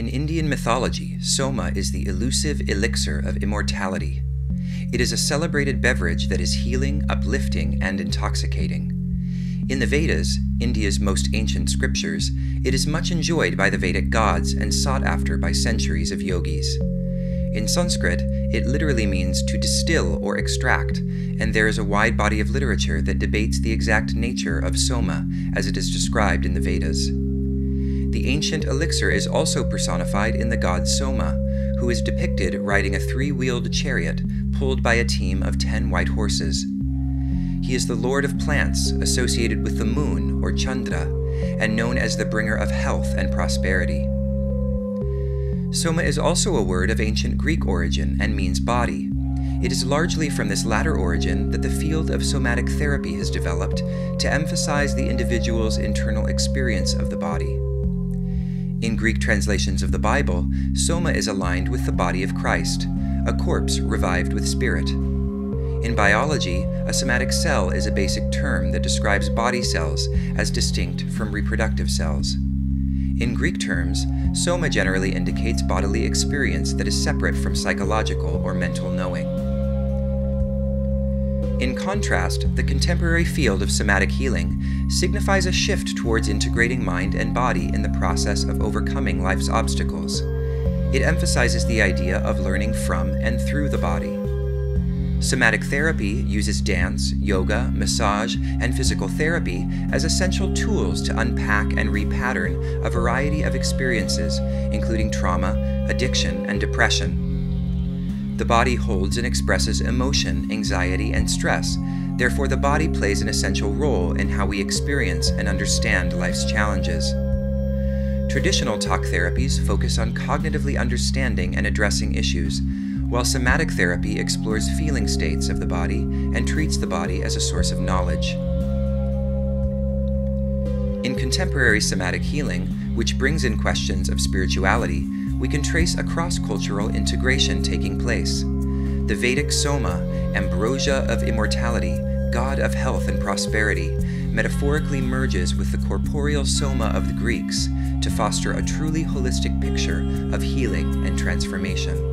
In Indian mythology, Soma is the elusive elixir of immortality. It is a celebrated beverage that is healing, uplifting, and intoxicating. In the Vedas, India's most ancient scriptures, it is much enjoyed by the Vedic gods and sought after by centuries of yogis. In Sanskrit, it literally means to distill or extract, and there is a wide body of literature that debates the exact nature of Soma as it is described in the Vedas. The ancient elixir is also personified in the god Soma, who is depicted riding a three-wheeled chariot pulled by a team of 10 white horses. He is the lord of plants, associated with the moon, or Chandra, and known as the bringer of health and prosperity. Soma is also a word of ancient Greek origin and means body. It is largely from this latter origin that the field of somatic therapy has developed to emphasize the individual's internal experience of the body. In Greek translations of the Bible, Soma is aligned with the body of Christ, a corpse revived with spirit. In biology, a somatic cell is a basic term that describes body cells as distinct from reproductive cells. In Greek terms, soma generally indicates bodily experience that is separate from psychological or mental knowing. In contrast, the contemporary field of somatic healing signifies a shift towards integrating mind and body in the process of overcoming life's obstacles. It emphasizes the idea of learning from and through the body. Somatic therapy uses dance, yoga, massage, and physical therapy as essential tools to unpack and repattern a variety of experiences, including trauma, addiction, and depression. The body holds and expresses emotion, anxiety, and stress. Therefore, the body plays an essential role in how we experience and understand life's challenges. Traditional talk therapies focus on cognitively understanding and addressing issues, while somatic therapy explores feeling states of the body and treats the body as a source of knowledge. In contemporary somatic healing, which brings in questions of spirituality, we can trace a cross-cultural integration taking place. The Vedic Soma, ambrosia of immortality, god of health and prosperity, metaphorically merges with the corporeal Soma of the Greeks to foster a truly holistic picture of healing and transformation.